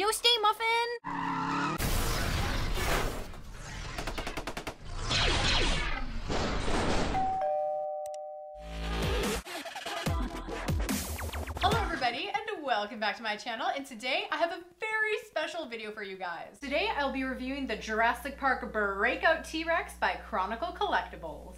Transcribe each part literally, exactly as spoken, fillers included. No Stay Muffin! Hello everybody and welcome back to my channel, and today I have a very special video for you guys. Today I'll be reviewing the Jurassic Park Breakout T-Rex by Chronicle Collectibles.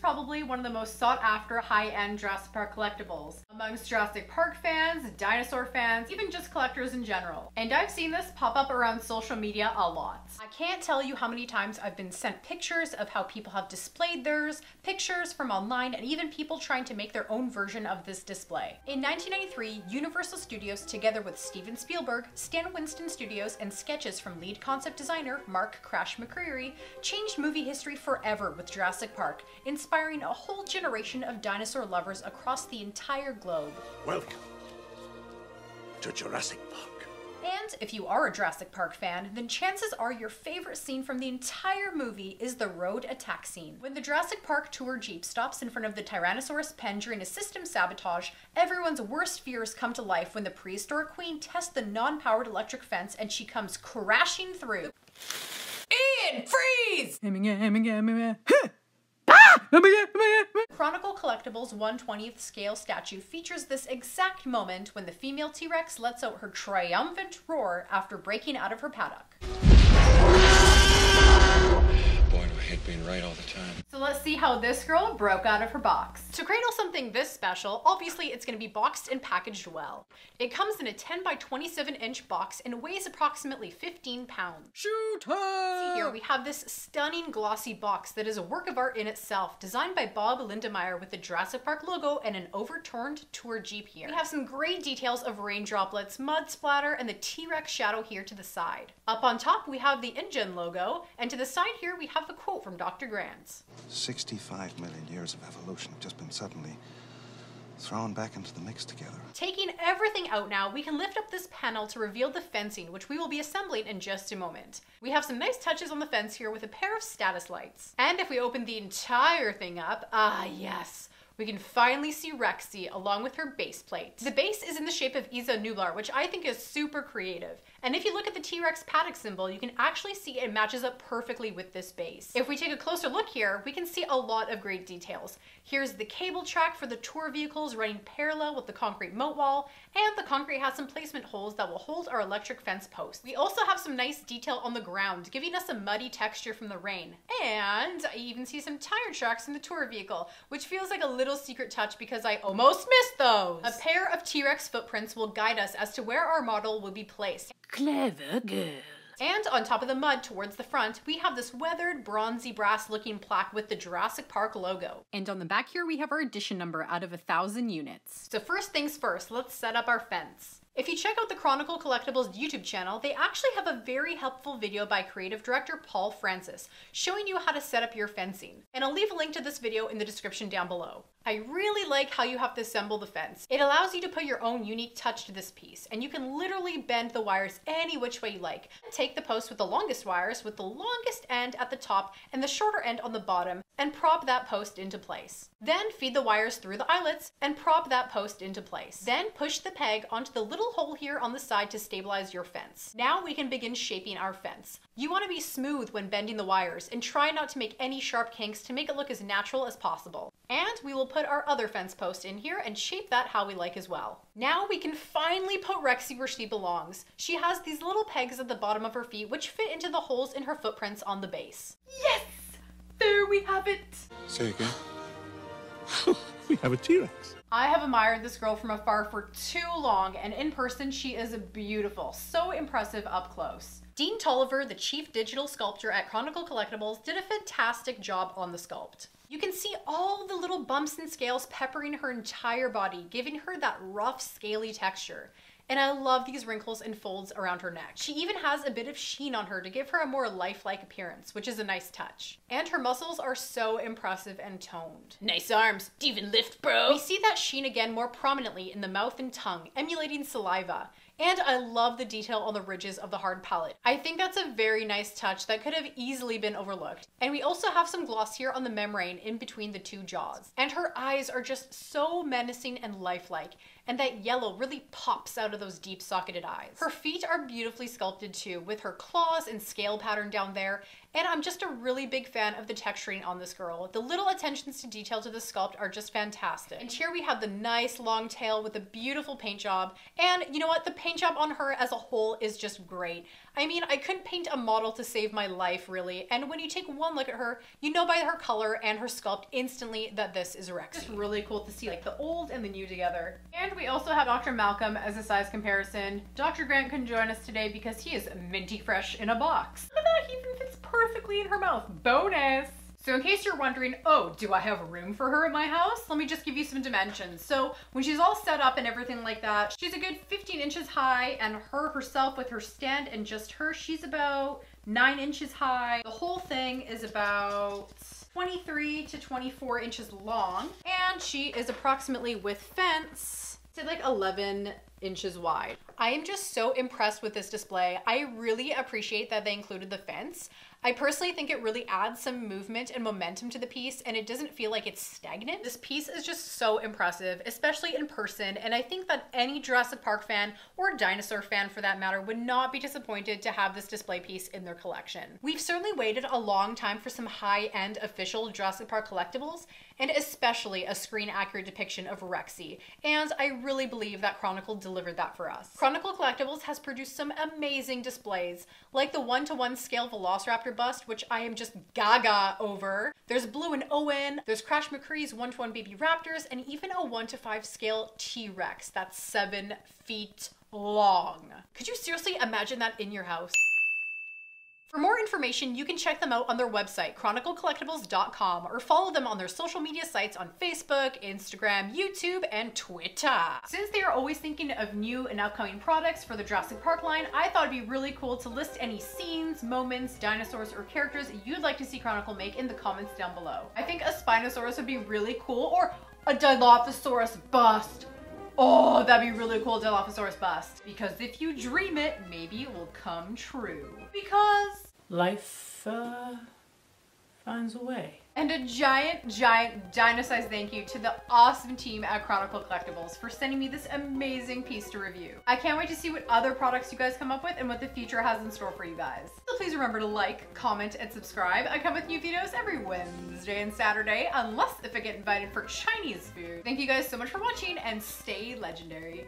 Probably one of the most sought after high-end Jurassic Park collectibles amongst Jurassic Park fans, dinosaur fans, even just collectors in general. And I've seen this pop up around social media a lot. I can't tell you how many times I've been sent pictures of how people have displayed theirs, pictures from online, and even people trying to make their own version of this display. In nineteen ninety-three, Universal Studios, together with Steven Spielberg, Stan Winston Studios, and sketches from lead concept designer Mark Crash McCreary, changed movie history forever with Jurassic Park, inspiring inspiring a whole generation of dinosaur lovers across the entire globe. Welcome to Jurassic Park. And if you are a Jurassic Park fan, then chances are your favorite scene from the entire movie is the road attack scene. When the Jurassic Park tour jeep stops in front of the Tyrannosaurus pen during a system sabotage, everyone's worst fears come to life when the prehistoric queen tests the non-powered electric fence and she comes crashing through. Ian, freeze! Chronicle Collectibles' one twentieth scale statue features this exact moment when the female T-Rex lets out her triumphant roar after breaking out of her paddock. Being right all the time. So let's see how this girl broke out of her box. To cradle something this special, obviously it's going to be boxed and packaged well. It comes in a ten by twenty-seven inch box and weighs approximately fifteen pounds. Shoot her! See here, we have this stunning glossy box that is a work of art in itself, designed by Bob Lindemeyer with the Jurassic Park logo and an overturned tour jeep here. We have some great details of rain droplets, mud splatter, and the T-Rex shadow here to the side. Up on top we have the InGen logo, and to the side here we have the quote from Doctor Grant's. sixty-five million years of evolution have just been suddenly thrown back into the mix together. Taking everything out now, we can lift up this panel to reveal the fencing, which we will be assembling in just a moment. We have some nice touches on the fence here with a pair of status lights. And if we open the entire thing up, ah yes, we can finally see Rexy along with her base plate. The base is in the shape of Isla Nublar, which I think is super creative. And if you look at the T-Rex paddock symbol, you can actually see it matches up perfectly with this base. If we take a closer look here, we can see a lot of great details. Here's the cable track for the tour vehicles running parallel with the concrete moat wall, and the concrete has some placement holes that will hold our electric fence posts. We also have some nice detail on the ground, giving us a muddy texture from the rain. And I even see some tire tracks in the tour vehicle, which feels like a little secret touch because I almost missed those. A pair of T-Rex footprints will guide us as to where our model will be placed. Clever girl. And on top of the mud towards the front, we have this weathered, bronzy brass looking plaque with the Jurassic Park logo. And on the back here, we have our edition number out of a thousand units. So first things first, let's set up our fence. If you check out the Chronicle Collectibles YouTube channel, they actually have a very helpful video by creative director Paul Francis, showing you how to set up your fencing. And I'll leave a link to this video in the description down below. I really like how you have to assemble the fence. It allows you to put your own unique touch to this piece, and you can literally bend the wires any which way you like. Take the post with the longest wires, with the longest end at the top and the shorter end on the bottom, and prop that post into place. Then feed the wires through the eyelets and prop that post into place. Then push the peg onto the little hole here on the side to stabilize your fence. Now we can begin shaping our fence. You want to be smooth when bending the wires and try not to make any sharp kinks to make it look as natural as possible. And we will put our other fence post in here and shape that how we like as well. Now we can finally put Rexy where she belongs. She has these little pegs at the bottom of her feet which fit into the holes in her footprints on the base. Yes! There we have it! Say again. We have a T-Rex. I have admired this girl from afar for too long, and in person she is beautiful. So impressive up close. Dean Tolliver, the chief digital sculptor at Chronicle Collectibles, did a fantastic job on the sculpt. You can see all the little bumps and scales peppering her entire body, giving her that rough, scaly texture. and I love these wrinkles and folds around her neck. She even has a bit of sheen on her to give her a more lifelike appearance, which is a nice touch. And her muscles are so impressive and toned. Nice arms, even lift, bro. We see that sheen again more prominently in the mouth and tongue, emulating saliva. And I love the detail on the ridges of the hard palate. I think that's a very nice touch that could have easily been overlooked. And we also have some gloss here on the membrane in between the two jaws. And her eyes are just so menacing and lifelike, and that yellow really pops out of those deep socketed eyes. Her feet are beautifully sculpted too, with her claws and scale pattern down there, and I'm just a really big fan of the texturing on this girl. The little attentions to detail to the sculpt are just fantastic. And here we have the nice long tail with a beautiful paint job, and you know what, the paint job on her as a whole is just great. I mean, I couldn't paint a model to save my life, really, and when you take one look at her, you know by her color and her sculpt instantly that this is Rexy. It's really cool to see like the old and the new together. And we also have Doctor Malcolm as a size comparison. Doctor Grant couldn't join us today because he is minty fresh in a box. Look at that, he even fits perfectly in her mouth. Bonus! So in case you're wondering, oh, do I have room for her at my house? Let me just give you some dimensions. So when she's all set up and everything like that, she's a good fifteen inches high, and her herself with her stand and just her, she's about nine inches high. The whole thing is about twenty-three to twenty-four inches long, and she is approximately with fence, say like eleven inches wide. I am just so impressed with this display. I really appreciate that they included the fence. I personally think it really adds some movement and momentum to the piece, and it doesn't feel like it's stagnant. This piece is just so impressive, especially in person, and I think that any Jurassic Park fan, or dinosaur fan for that matter, would not be disappointed to have this display piece in their collection. We've certainly waited a long time for some high-end official Jurassic Park collectibles, and especially a screen-accurate depiction of Rexy, and I really believe that Chronicle delivered that for us. Chronicle Collectibles has produced some amazing displays, like the one to one scale Velociraptor bust, which I am just gaga over. There's Blue and Owen, there's Crash McCreary's one to one baby raptors, and even a one to five scale T-Rex that's seven feet long. Could you seriously imagine that in your house? For more information, you can check them out on their website, chronicle collectibles dot com, or follow them on their social media sites on Facebook, Instagram, YouTube, and Twitter. Since they are always thinking of new and upcoming products for the Jurassic Park line, I thought it'd be really cool to list any scenes, moments, dinosaurs, or characters you'd like to see Chronicle make in the comments down below. I think a Spinosaurus would be really cool, or a Dilophosaurus bust. Oh, that'd be really cool, Dilophosaurus bust. Because if you dream it, maybe it will come true. Because life uh, finds a way. And a giant, giant dino-sized thank you to the awesome team at Chronicle Collectibles for sending me this amazing piece to review. I can't wait to see what other products you guys come up with and what the future has in store for you guys. So please remember to like, comment, and subscribe. I come with new videos every Wednesday and Saturday, unless if I get invited for Chinese food. Thank you guys so much for watching, and stay legendary.